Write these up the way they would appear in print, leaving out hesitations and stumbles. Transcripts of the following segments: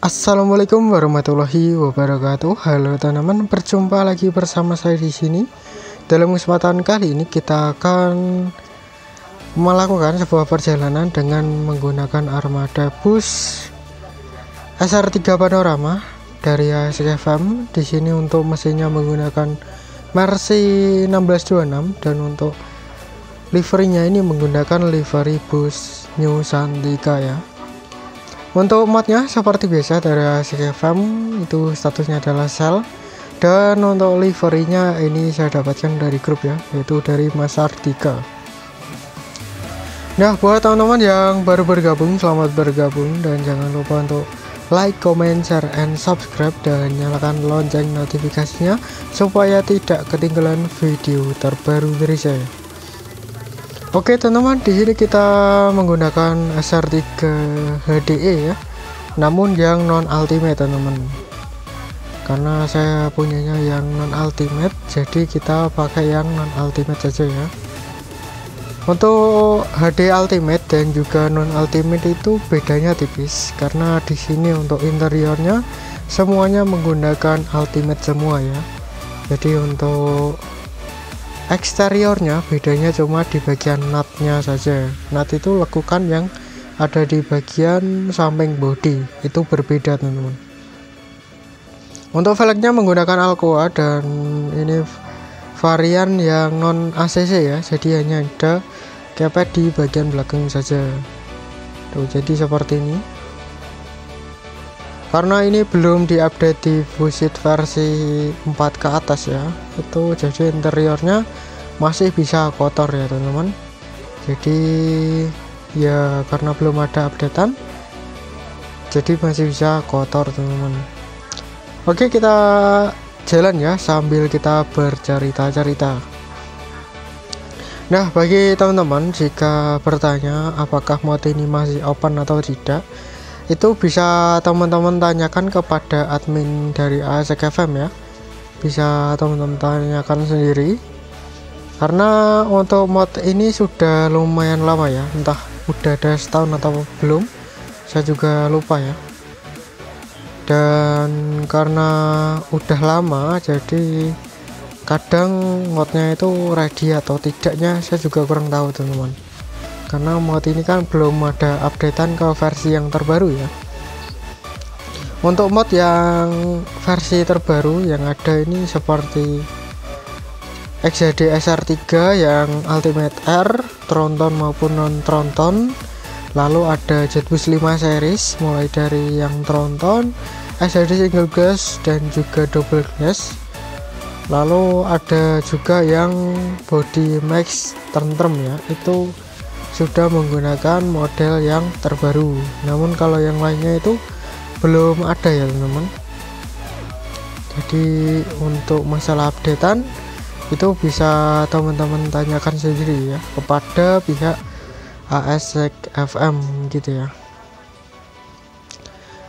Assalamualaikum warahmatullahi wabarakatuh. Halo teman-teman, berjumpa lagi bersama saya di sini. Dalam kesempatan kali ini kita akan melakukan sebuah perjalanan dengan menggunakan armada bus SR3 Panorama dari ASXFM. Di sini untuk mesinnya menggunakan Mercy 1626 dan untuk liverynya ini menggunakan livery bus New Shantika ya. Untuk modnya seperti biasa dari ASXFM itu statusnya adalah sel, dan untuk liverynya ini saya dapatkan dari grup ya, yaitu dari Mas Artika. Nah, buat teman-teman yang baru bergabung, selamat bergabung, dan jangan lupa untuk like, comment, share, and subscribe, dan nyalakan lonceng notifikasinya supaya tidak ketinggalan video terbaru dari saya. Oke teman-teman, di sini kita menggunakan SR3 HDE ya, namun yang non ultimate teman-teman, karena saya punyanya yang non ultimate, jadi kita pakai yang non ultimate saja ya. Untuk HD ultimate dan juga non ultimate itu bedanya tipis, karena di sini untuk interiornya semuanya menggunakan ultimate semua ya. Jadi untuk eksteriornya bedanya cuma di bagian nutnya saja. Nut itu lekukan yang ada di bagian samping body, itu berbeda teman-teman. Untuk velgnya menggunakan alcoa, dan ini varian yang non ACC ya, jadi hanya ada kepet di bagian belakang saja tuh, jadi seperti ini. Karena ini belum diupdate di Bussid versi 4 ke atas ya, itu jadi interiornya masih bisa kotor ya teman-teman. Jadi ya karena belum ada updatean, jadi masih bisa kotor teman-teman. Oke, kita jalan ya sambil kita bercerita-cerita. Nah, bagi teman-teman jika bertanya apakah mod ini masih open atau tidak, itu bisa teman-teman tanyakan kepada admin dari ASXFM ya, bisa teman-teman tanyakan sendiri, karena untuk mod ini sudah lumayan lama ya, entah udah ada setahun atau belum, saya juga lupa ya. Dan karena udah lama, jadi kadang modnya itu ready atau tidaknya saya juga kurang tahu teman-teman, karena mod ini kan belum ada updatean ke versi yang terbaru ya. Untuk mod yang versi terbaru yang ada ini seperti XHD SR3 yang Ultimate R, Tronton maupun non Tronton, lalu ada Jetbus 5 Series mulai dari yang Tronton, XHD Single Glass, dan juga Double Glass. Lalu ada juga yang body Max Tern-Term ya, itu sudah menggunakan model yang terbaru, namun kalau yang lainnya itu belum ada ya teman-teman. Jadi untuk masalah updatean itu bisa teman-teman tanyakan sendiri ya kepada pihak ASXFM gitu ya.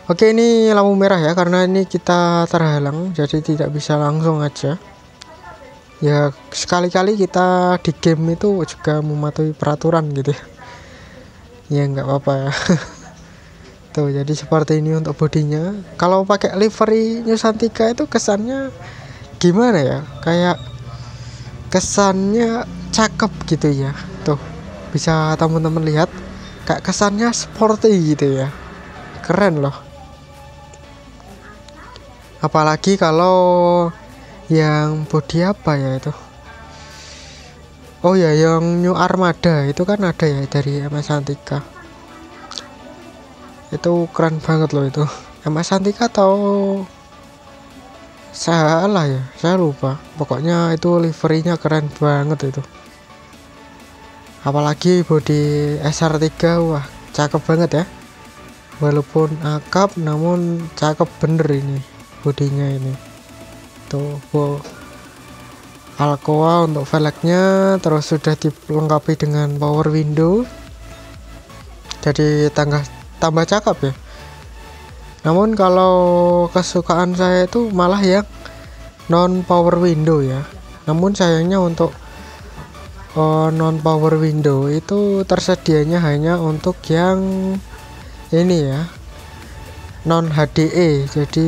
Oke, ini lampu merah ya, karena ini kita terhalang jadi tidak bisa langsung aja ya. Sekali-kali kita di game itu juga mematuhi peraturan gitu ya, ya nggak apa-apa ya. Tuh, jadi seperti ini untuk bodinya. Kalau pakai livery New Shantika itu kesannya gimana ya, kayak kesannya cakep gitu ya. Tuh, bisa teman-teman lihat kayak kesannya sporty gitu ya, keren loh. Apalagi kalau yang body apa ya itu, oh ya, yang New Armada itu kan ada ya dari MS Antika, itu keren banget loh itu. MS Antika atau salah ya, saya lupa, pokoknya itu liverynya keren banget itu. Apalagi body SR3, wah cakep banget ya, walaupun akap namun cakep bener ini bodinya ini. Alcoa untuk velgnya, terus sudah dilengkapi dengan power window, jadi tambah cakep ya. Namun kalau kesukaan saya itu malah yang non power window ya, namun sayangnya untuk non power window itu tersedianya hanya untuk yang ini ya, non HDE. Jadi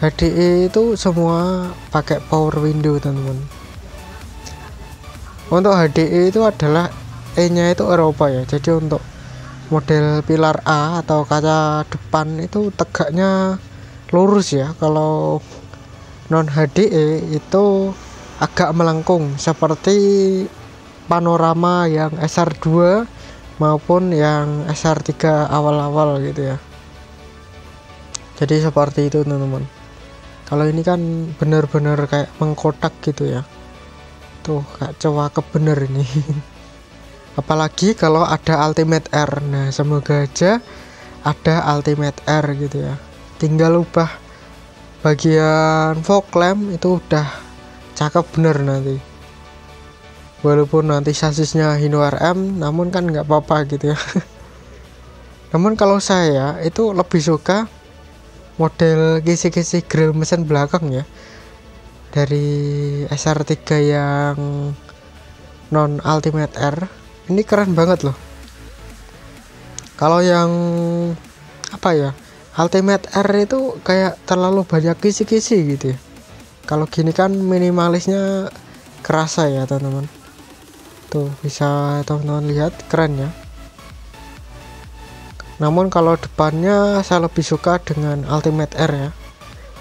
HDE itu semua pakai power window, teman-teman. Untuk HDE itu adalah E-nya itu Eropa ya. Jadi untuk model pilar A atau kaca depan itu tegaknya lurus ya. Kalau non HDE itu agak melengkung seperti panorama yang SR2 maupun yang SR3 awal-awal gitu ya. Jadi seperti itu teman-teman. Kalau ini kan bener-bener kayak mengkotak gitu ya. Tuh kayak cowok bener ini. Apalagi kalau ada Ultimate R. Nah semoga aja ada Ultimate R gitu ya. Tinggal ubah bagian fog lamp itu udah cakep bener nanti. Walaupun nanti sasisnya Hino RM, namun kan nggak apa-apa gitu ya. Namun kalau saya itu lebih suka model kisi-kisi grill mesin belakang ya, dari SR3 yang non Ultimate R ini keren banget loh. Kalau yang apa ya, Ultimate R itu kayak terlalu banyak kisi-kisi gitu ya. Kalau gini kan minimalisnya kerasa ya teman-teman. Tuh bisa teman-teman lihat keren ya. Namun kalau depannya saya lebih suka dengan Ultimate R ya,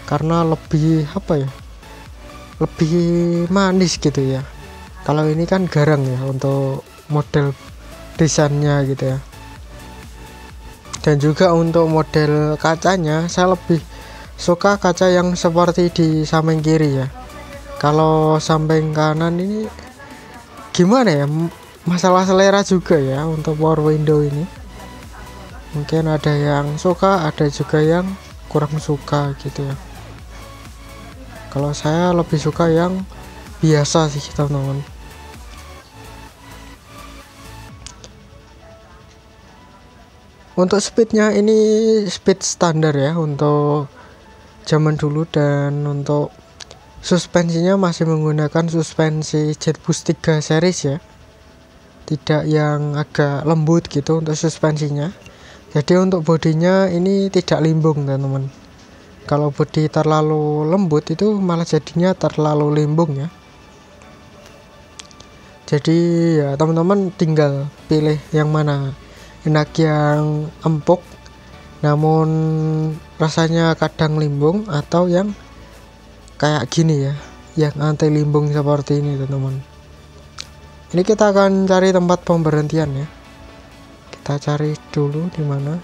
karena lebih apa ya, lebih manis gitu ya. Kalau ini kan garang ya untuk model desainnya gitu ya. Dan juga untuk model kacanya saya lebih suka kaca yang seperti di samping kiri ya. Kalau samping kanan ini gimana ya, masalah selera juga ya untuk power window ini. Mungkin ada yang suka, ada juga yang kurang suka gitu ya. Kalau saya lebih suka yang biasa sih teman-teman. Untuk speednya ini speed standar ya untuk zaman dulu. Dan untuk suspensinya masih menggunakan suspensi Jetbus 3 series ya. Tidak yang agak lembut gitu untuk suspensinya. Jadi untuk bodinya ini tidak limbung teman-teman. Kalau bodi terlalu lembut itu malah jadinya terlalu limbung ya. Jadi ya teman-teman tinggal pilih yang mana. Enak yang empuk namun rasanya kadang limbung, atau yang kayak gini ya, yang anti limbung seperti ini teman-teman. Ini kita akan cari tempat pemberhentian ya. Kita cari dulu di mana.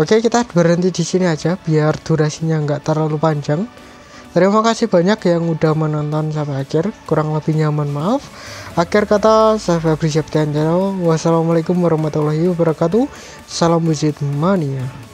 Oke, kita berhenti di sini aja biar durasinya nggak terlalu panjang. Terima kasih banyak yang udah menonton sampai akhir. Kurang lebihnya mohon maaf. Akhir kata saya Febri Septian. Wassalamualaikum warahmatullahi wabarakatuh. Salam Bussid mania.